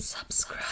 subscribe.